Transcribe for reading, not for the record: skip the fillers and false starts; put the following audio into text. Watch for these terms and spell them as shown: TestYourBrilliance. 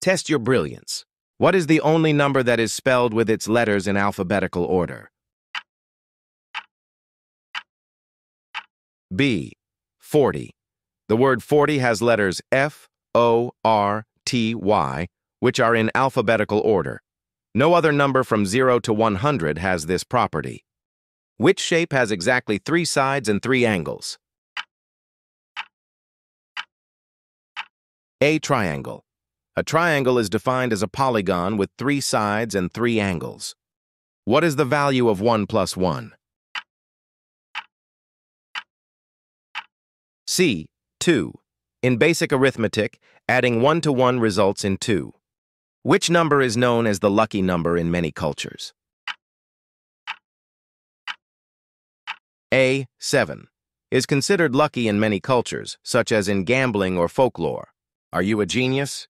Test your brilliance. What is the only number that is spelled with its letters in alphabetical order? B. 40. The word 40 has letters F, O, R, T, Y, which are in alphabetical order. No other number from 0 to 100 has this property. Which shape has exactly 3 sides and 3 angles? A. Triangle. A triangle is defined as a polygon with 3 sides and 3 angles. What is the value of 1 plus 1? C. 2. In basic arithmetic, adding 1 to 1 results in 2. Which number is known as the lucky number in many cultures? A. 7. Is considered lucky in many cultures, such as in gambling or folklore. Are you a genius?